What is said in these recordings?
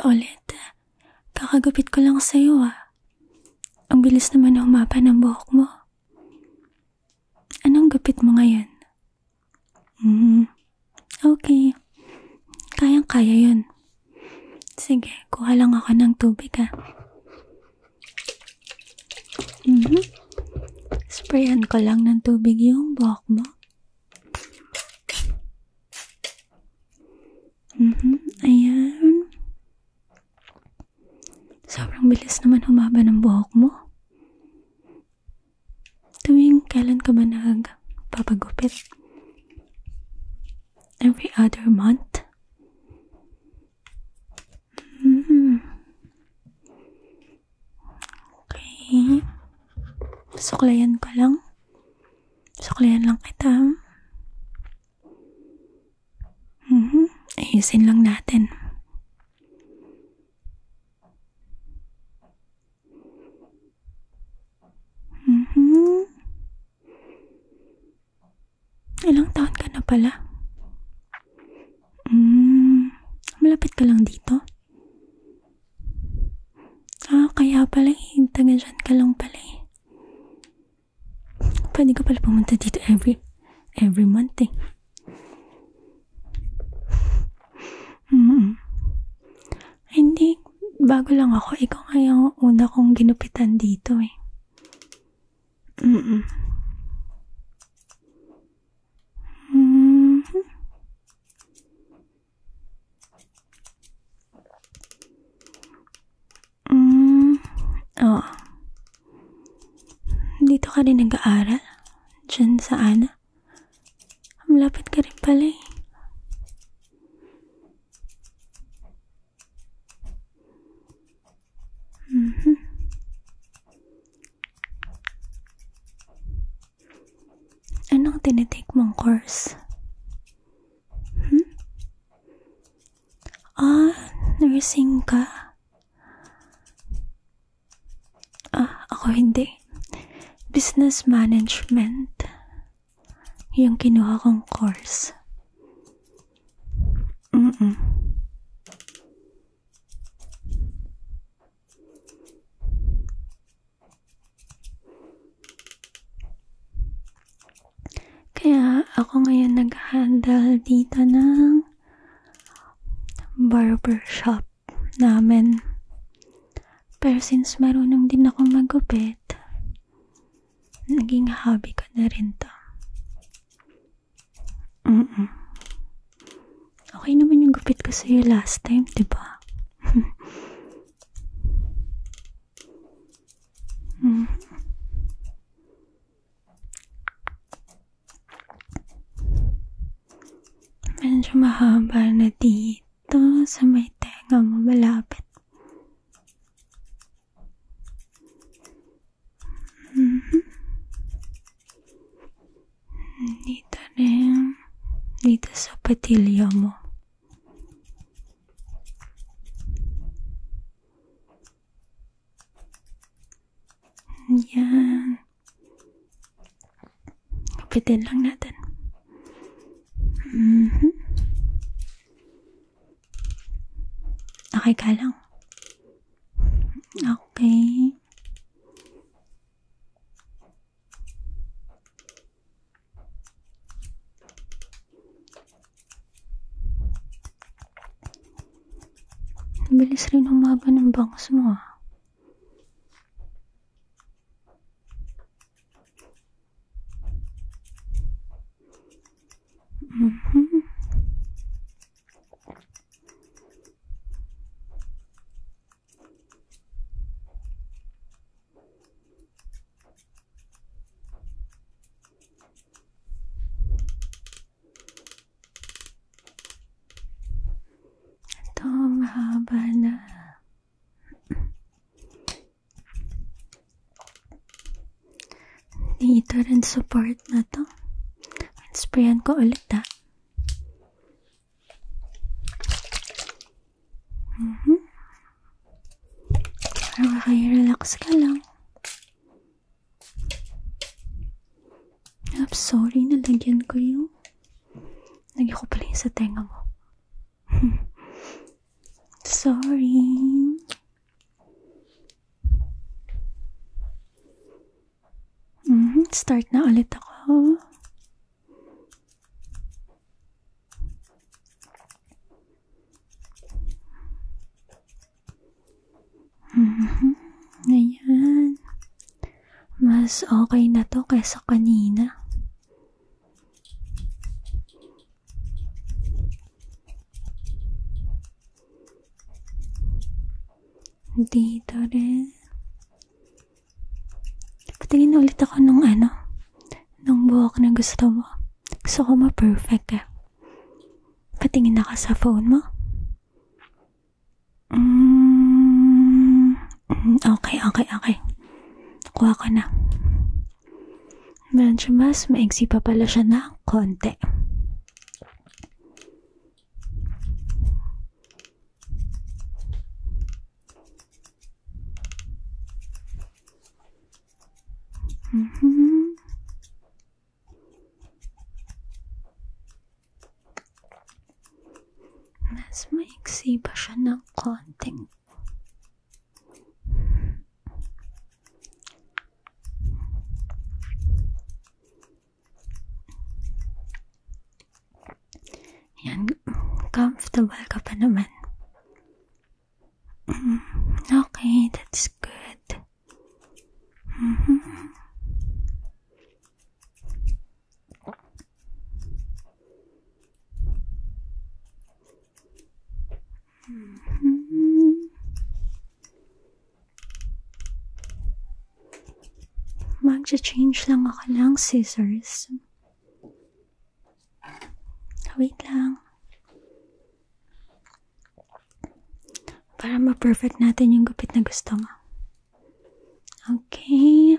ka ulit. Kakagupit ko lang sa'yo ah. Ang bilis naman humaba ng buhok mo. Anong gupit mo ngayon? Okay. Kayang-kaya yun. Sige, kuha lang ako ng tubig ah. Sprayan ko lang ng tubig yung buhok mo. Ayan. Sobrang bilis naman humaba ng buhok mo. Tuwing kailan ka ba nagpapagupit? Every other month? Okay. Suklayan ko lang. Suklayan lang kita. Ayusin lang natin. Ilang taon ka na pala? Malapit ka lang dito? Ah, kaya pala eh. Taga-dyan ka lang pala eh. Pwede ka pala pumunta dito every month eh. Hindi, bago lang ako. Ikaw nga yung una kong ginupitan dito eh. Oo. Dito ka rin nag-aaral? Diyan sa Ana? Malapit ka rin pala eh. Anong tinitake mong course? Ah, nursing ka? Ah, ako hindi. Business management yung kinuha kong course. Kaya ako ngayon nag-handle dito ng barbershop namin. Pero since marunong din ako magupit, naging hobby ko na rin to. Okay naman yung gupit ko sa'yo last time, diba? Medyo mahaba na dito sa may tenga mo malapit. Dito rin. Dito sa patilya mo. Yan. Kapitin lang natin. Okay ka lang. Okay. Bilis rin humaba ng bangs mo ah. Dito rin sa part na to. Sprayan ko ulit ah. Para kayo relax ka lang. I'm sorry, nalagyan ko yung nagyan ko pala yung sa tenga mo. sorry. Start na ulit ako. Ayan. Mas okay na to kaysa kanina. Dito rin. Patingin ulit ako nung nung buhok na gusto mo. Gusto ko ma-perfect eh. Patingin na ka sa phone mo. Okay. Kuha ko na. Medyo mas maiksi pa pala siya na konti. Mas maiksi pa siya ng konting. Yan, comfortable ka pa naman. Okay, that's good. Mag-change lang ako ng scissors. Wait lang. Para ma-perfect natin yung gupit na gusto mo. Okay.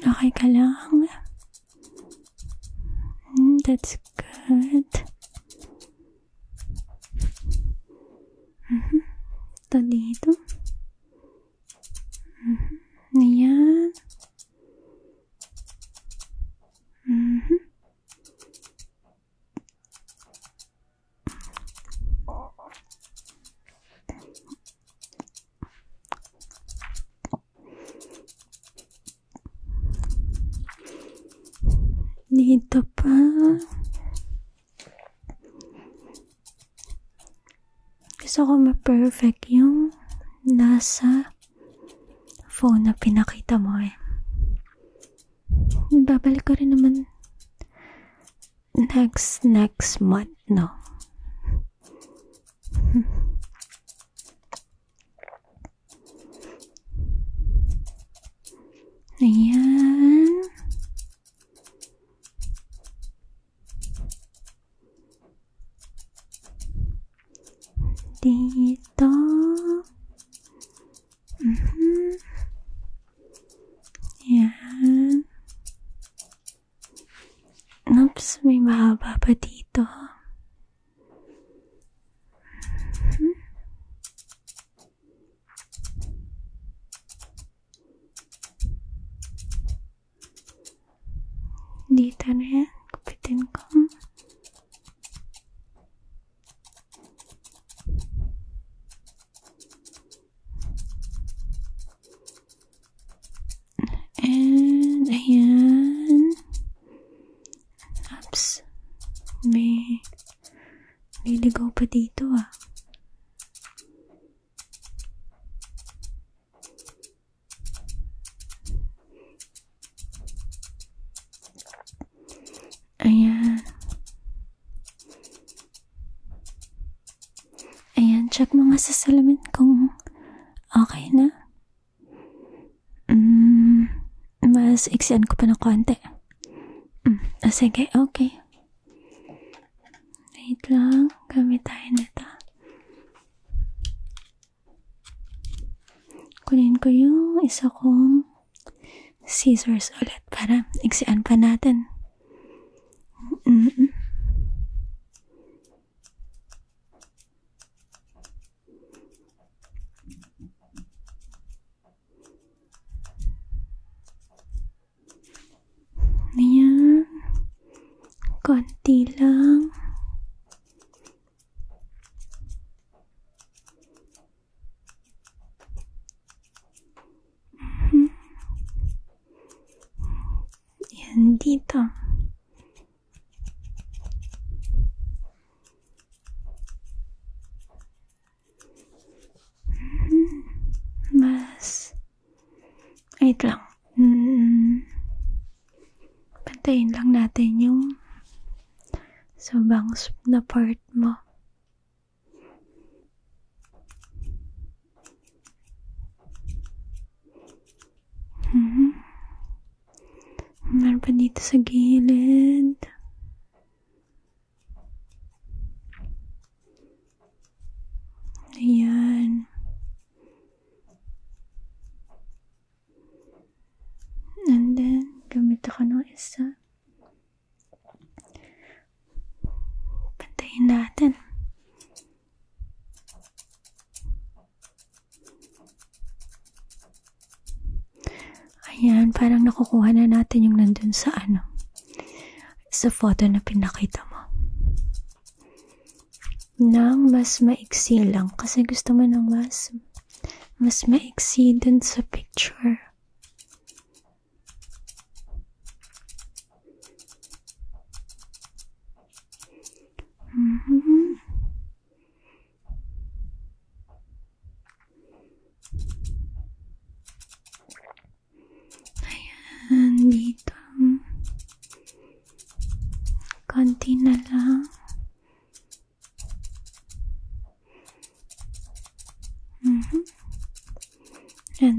Okay ka lang. That's good. Ito dito. Ayan. Dito pa. Gusto ko ma-perfect yung nasa phone na pinakita mo eh. Babalik ko rin naman next month, no? Ayan. Dito. Ayan. Oops, may mahaba pa dito. Dito rin. Kupitin ko. Ayan. Oops. May liligaw pa dito ah. Ayan. Ayan, check mo nga sa salamin kung okay na. Mas iksian ko pa ng konti. Sige, okay. Wait lang. Gamit tayo nito. Kunin ko yung isa kong scissors ulit para iksian pa natin. konti lang. Yan, dito. Mas, wait lang. Pantayin lang natin yung sobrang soup na part mo. Meron pa dito sa gilid. Ayan. And then, gamit ako ng isa. Pantayin natin. Ayan, parang nakukuha na natin yung nandun sa ano, sa photo na pinakita mo. Nang mas maiksi lang, kasi gusto mo nang mas maiksi dun sa picture. Dito. Konti na lang. Yan,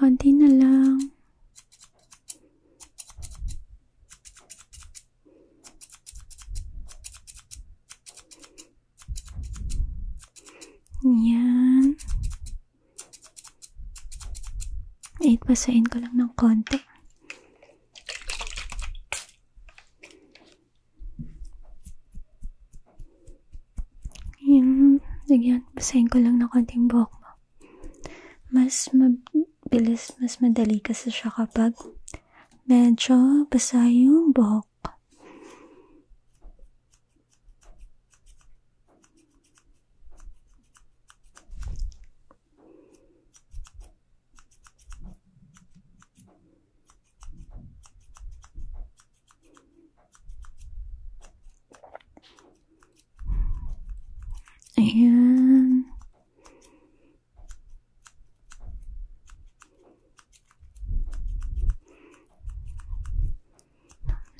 Konti na lang. Yan. Pasain ko lang ng konti. Yan. Lagyan. Pasain ko lang ng konting buhok mo. Mas bilis, mas madali kasi siya kapag medyo basa yung buhok. Ayan.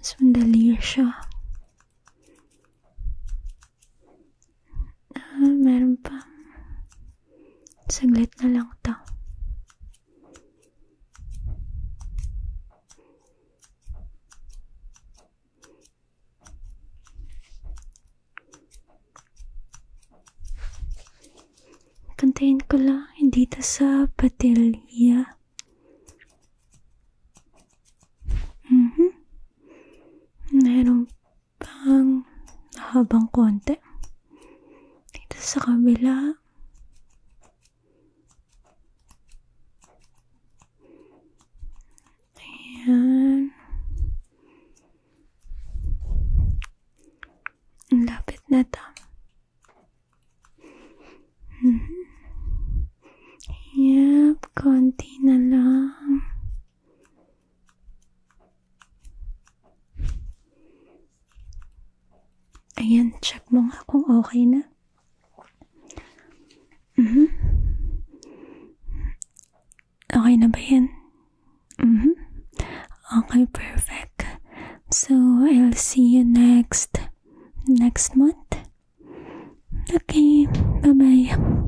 Mas mandali siya. Meron pa. Saglit na lang ito. Kantayin ko lang dito sa patilya. Meron pang habang konti. Dito sa kabila. Ayan. Lapit na ito. Yep, konti na lang. Ayan, check mo nga kung okay na. Okay na ba yan? Okay, perfect. So, I'll see you next month. Okay, bye-bye.